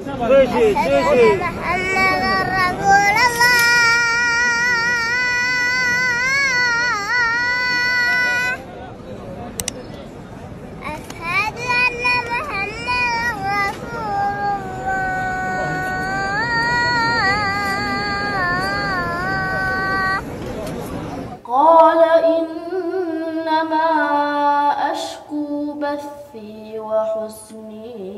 أشهد أن محمدا رسول الله. أشهد أن محمدا رسول الله. قال إنما أشكو بثي وحزني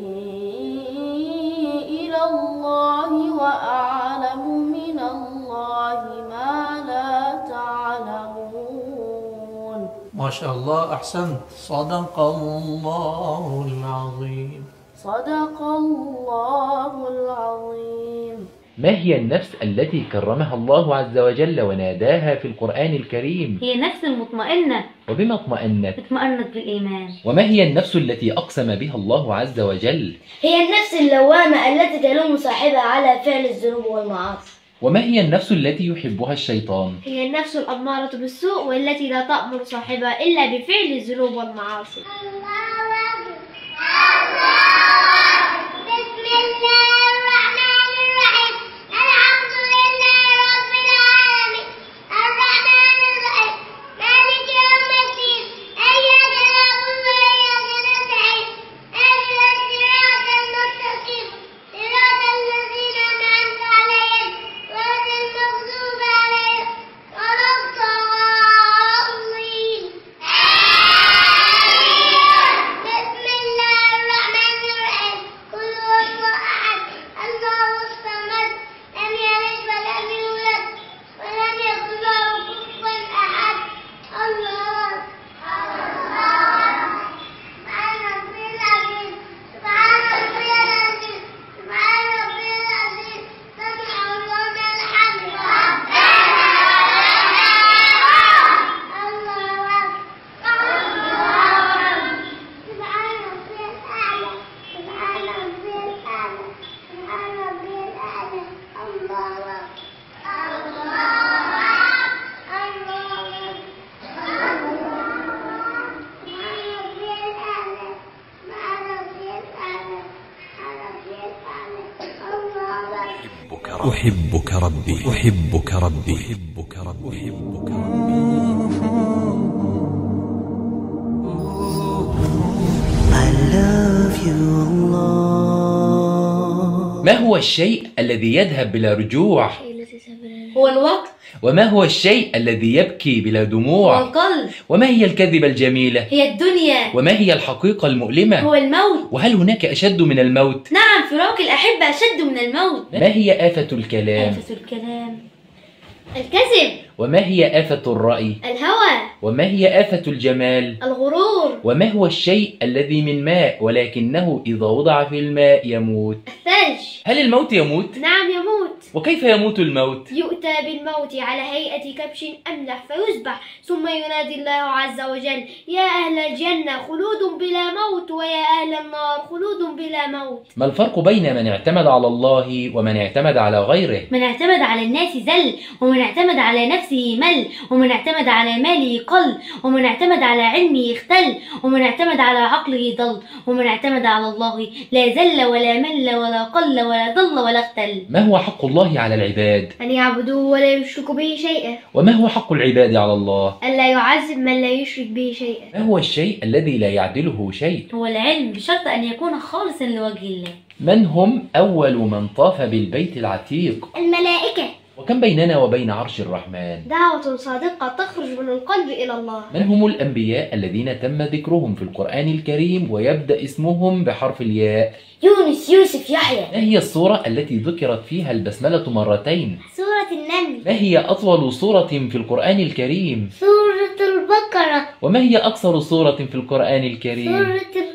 إلى الله وأعلم من الله ما لا تعلمون. ما شاء الله، أحسنت. صدق الله العظيم. صدق الله العظيم. ما هي النفس التي كرمها الله عز وجل وناداها في القرآن الكريم؟ هي نفس المطمئنة. وبما اطمأنت؟ اطمأنت بالإيمان. وما هي النفس التي أقسم بها الله عز وجل؟ هي النفس اللوامة التي تلوم صاحبها على فعل الذنوب والمعاصي. وما هي النفس التي يحبها الشيطان؟ هي النفس الأمارة بالسوء والتي لا تأمر صاحبها إلا بفعل الذنوب والمعاصي. الله أكبر. بسم الله. أحبك ربي أحبك ربي أحبك ربي أحبك ربي. I love you Allah. ما هو الشيء الذي يذهب بلا رجوع؟ هو الوقت. وما هو الشيء الذي يبكي بلا دموع؟ هو القلب. وما هي الكذبة الجميلة؟ هي الدنيا. وما هي الحقيقة المؤلمة؟ هو الموت. وهل هناك أشد من الموت؟ نعم، فراق الأحبة أشد من الموت. ما هي آفة الكلام؟ آفة الكلام الكذب. وما هي آفة الرأي؟ الهوى. وما هي آفة الجمال؟ الغرور. وما هو الشيء الذي من ماء ولكنه إذا وضع في الماء يموت؟ الثلج. هل الموت يموت؟ نعم يموت. وكيف يموت الموت؟ يؤتى بالموت على هيئة كبش أملح فيذبح، ثم ينادي الله عز وجل: يا أهل الجنة خلود بلا موت، ويا أهل النار خلود بلا موت. ما الفرق بين من اعتمد على الله ومن اعتمد على غيره؟ من اعتمد على الناس ذل، ومن اعتمد على نفسه مل، ومن اعتمد على ماله قل، ومن اعتمد على علمه اختل، ومن اعتمد على عقله ضل، ومن اعتمد على الله لا ذل ولا مل ولا قل ولا ضل ولا اختل. ما هو حق الله على العباد؟ أن يعبدوه ولا يشركوا به شيئا. وما هو حق العباد على الله؟ ألا يعذب من لا يشرك به شيئا. ما هو الشيء الذي لا يعدله شيء؟ هو العلم، بشرط أن يكون خالصا لوجه الله. من هم أول من طاف بالبيت العتيق؟ الملائكة. وكم بيننا وبين عرش الرحمن؟ دعوة صادقة تخرج من القلب إلى الله. من هم الأنبياء الذين تم ذكرهم في القرآن الكريم ويبدأ اسمهم بحرف الياء؟ يونس، يوسف، يحيى. ما هي السورة التي ذكرت فيها البسملة مرتين؟ سورة النمل. ما هي أطول سورة في القرآن الكريم؟ سورة البقرة. وما هي أقصر سورة في القرآن الكريم؟ سورة الكوثر.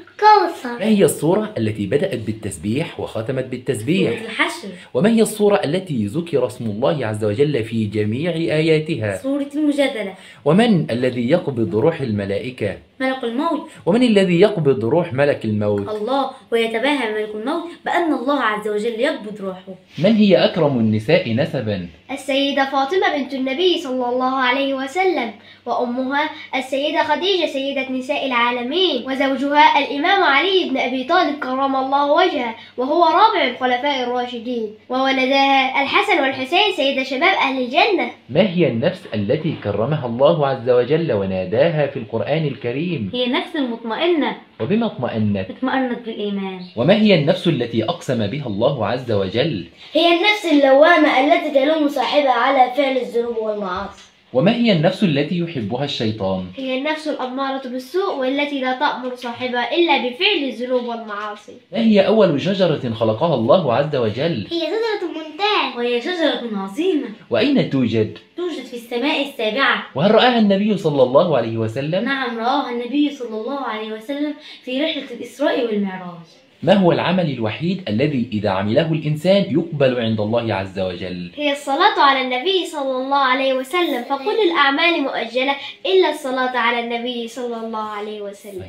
ما هي الصورة التي بدأت بالتسبيح وختمت بالتسبيح؟ سورة الحشر. وما هي الصورة التي ذكر اسم الله عز وجل في جميع آياتها؟ سورة المجادلة. ومن الذي يقبض روح الملائكة؟ ملك الموت. ومن الذي يقبض روح ملك الموت؟ الله. ويتباهى ملك الموت بأن الله عز وجل يقبض روحه. من هي أكرم النساء نسبا؟ السيدة فاطمة بنت النبي صلى الله عليه وسلم، وأمها السيدة خديجة سيدة نساء العالمين، وزوجها الإمام الإمام علي بن أبي طالب كرم الله وجهه، وهو رابع الخلفاء الراشدين، وولدها الحسن والحسين سيد شباب أهل الجنة. ما هي النفس التي كرمها الله عز وجل وناداها في القرآن الكريم؟ هي نفس المطمئنة. وبما اطمأنت؟ اطمأنت بالإيمان. وما هي النفس التي أقسم بها الله عز وجل؟ هي النفس اللوامة التي تلوم صاحبها على فعل الذنوب والمعاصي. وما هي النفس التي يحبها الشيطان؟ هي النفس الأمارة بالسوء والتي لا تأمر صاحبها إلا بفعل الذنوب والمعاصي. ما هي أول شجرة خلقها الله عز وجل؟ هي شجرة المنتهى، وهي شجرة عظيمة. وأين توجد؟ توجد في السماء السابعة. وهل رآها النبي صلى الله عليه وسلم؟ نعم، رآها النبي صلى الله عليه وسلم في رحلة الإسراء والمعراج. ما هو العمل الوحيد الذي إذا عمله الإنسان يقبل عند الله عز وجل؟ هي الصلاة على النبي صلى الله عليه وسلم، فكل الأعمال مؤجلة إلا الصلاة على النبي صلى الله عليه وسلم.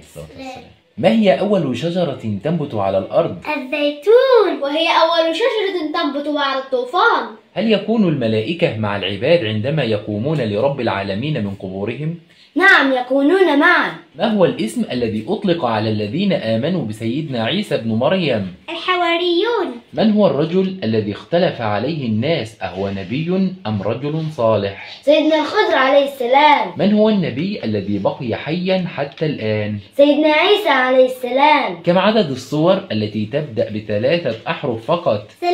ما هي أول شجرة تنبت على الأرض؟ الزيتون، وهي أول شجرة تنبت بعد الطوفان. هل يكون الملائكة مع العباد عندما يقومون لرب العالمين من قبورهم؟ نعم، يكونون معا. ما هو الاسم الذي أطلق على الذين آمنوا بسيدنا عيسى بن مريم؟ الحواريون. من هو الرجل الذي اختلف عليه الناس، أهو نبي أم رجل صالح؟ سيدنا الخضر عليه السلام. من هو النبي الذي بقي حيا حتى الآن؟ سيدنا عيسى عليه السلام. كم عدد الصور التي تبدأ بثلاثة أحرف فقط؟ 13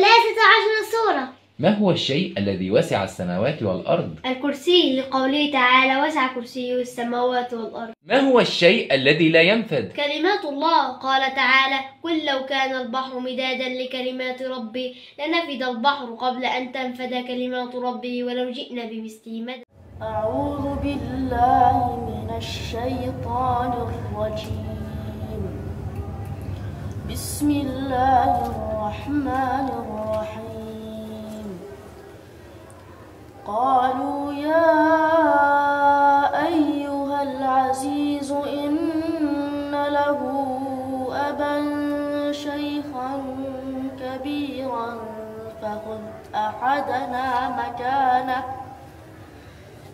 صورة. ما هو الشيء الذي وسع السماوات والأرض؟ الكرسي، لقوله تعالى وسع كرسيه السماوات والأرض. ما هو الشيء الذي لا ينفد؟ كلمات الله، قال تعالى قل لو كان البحر مدادا لكلمات ربي لنفد البحر قبل أن تنفد كلمات ربي ولو جئنا بمثله مدا. أعوذ بالله من الشيطان الرجيم، بسم الله الرحمن الرحيم. قالوا يا أيها العزيز إن له أبا شيخا كبيرا فخذ أحدنا مكانه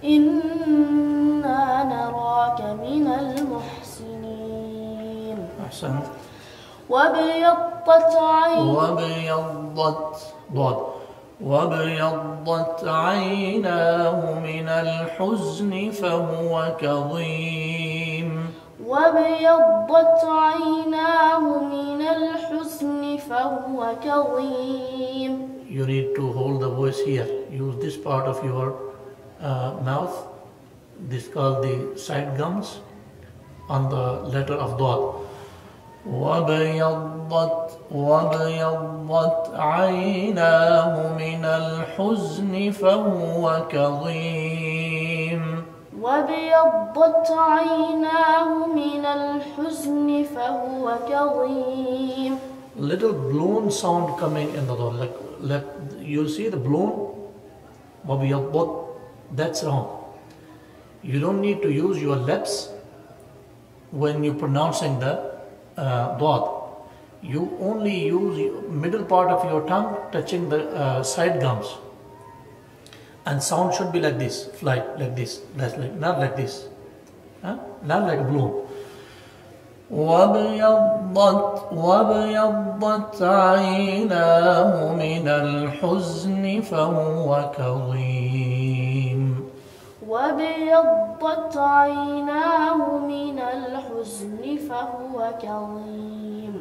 إنا نراك من المحسنين. أحسنت. وابيضت عينه، وابيضت عيناه من الحزن فهو كظيم. You need to hold the voice here. Use this part of your mouth. This is called the side gums on the letter of dot. وابيضت عيناه من الحزن فهو كظيم. Little blown sound coming in the door, like you see the blown, وابيضت, that's wrong. You don't need to use your lips when you're pronouncing the dot. You only use middle part of your tongue touching the side gums, and sound should be like this, not like this, not like a balloon. وابيضت عيناه من الحزن فهو كظيم. وابيضت عيناه من الحزن فهو كظيم.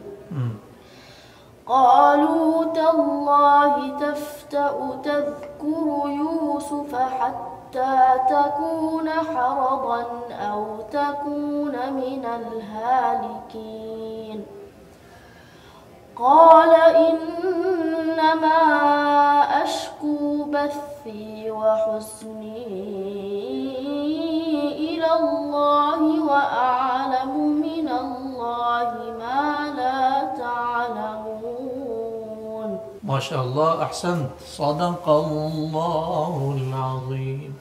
قالوا تالله تفتأ تذكر يوسف حتى تكون حرضا أو تكون من الهالكين. قال إنما أشكو بثي وحزني إلى الله وأعلم من الله ما لا تعلمون. ما شاء الله، أحسنت. صدق الله العظيم.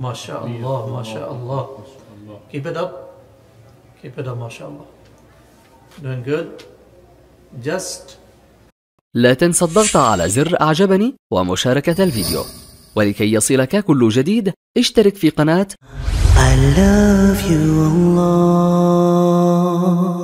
ما شاء الله، Keep it up. ما شاء الله. Doing good. Just. لا تنسى الضغط على زر أعجبني ومشاركة الفيديو، ولكي يصلك كل جديد اشترك في قناة I love you Allah.